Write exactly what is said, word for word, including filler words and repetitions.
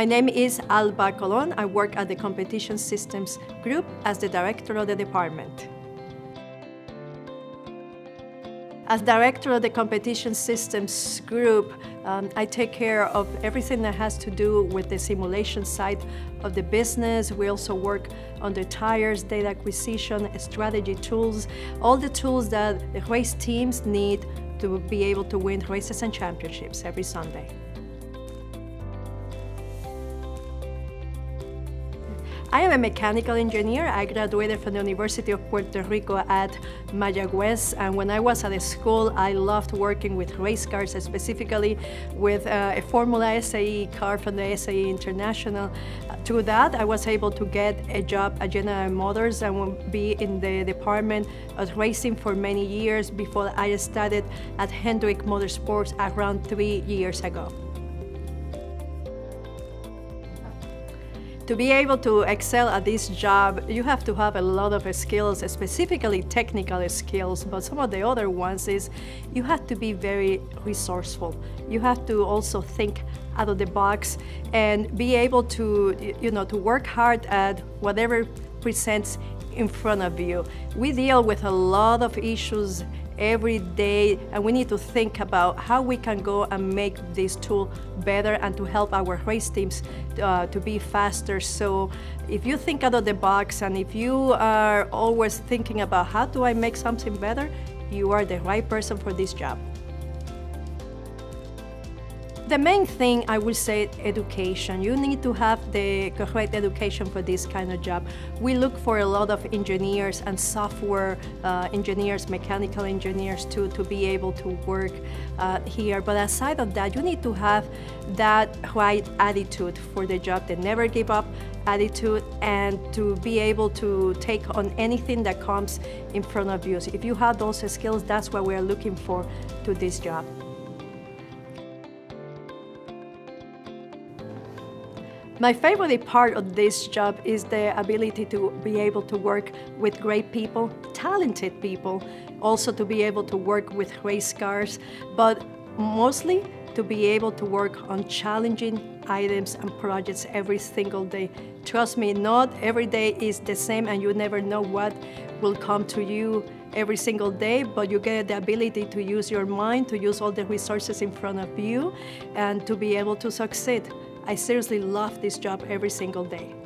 My name is Alba Colon. I work at the Competition Systems Group as the director of the department. As director of the Competition Systems Group, um, I take care of everything that has to do with the simulation side of the business. We also work on the tires, data acquisition, strategy tools, all the tools that the race teams need to be able to win races and championships every Sunday. I am a mechanical engineer. I graduated from the University of Puerto Rico at Mayagüez, and when I was at school, I loved working with race cars, specifically with uh, a Formula S A E car from the S A E International. Through that, I was able to get a job at General Motors and would be in the department of racing for many years before I started at Hendrick Motorsports around three years ago. To be able to excel at this job, you have to have a lot of skills, specifically technical skills, but some of the other ones is you have to be very resourceful. You have to also think out of the box and be able to, you know, to work hard at whatever presents in front of you. We deal with a lot of issues every day, and we need to think about how we can go and make this tool better and to help our race teams uh, to be faster. So if you think out of the box and if you are always thinking about how do I make something better, you are the right person for this job. The main thing I would say is education. You need to have the correct education for this kind of job. We look for a lot of engineers and software uh, engineers, mechanical engineers too, to be able to work uh, here. But aside of that, you need to have that right attitude for the job, the never give up attitude, and to be able to take on anything that comes in front of you. So if you have those skills, that's what we're looking for to this job. My favorite part of this job is the ability to be able to work with great people, talented people, also to be able to work with race cars, but mostly to be able to work on challenging items and projects every single day. Trust me, not every day is the same, and you never know what will come to you every single day, but you get the ability to use your mind, to use all the resources in front of you, and to be able to succeed. I seriously love this job every single day.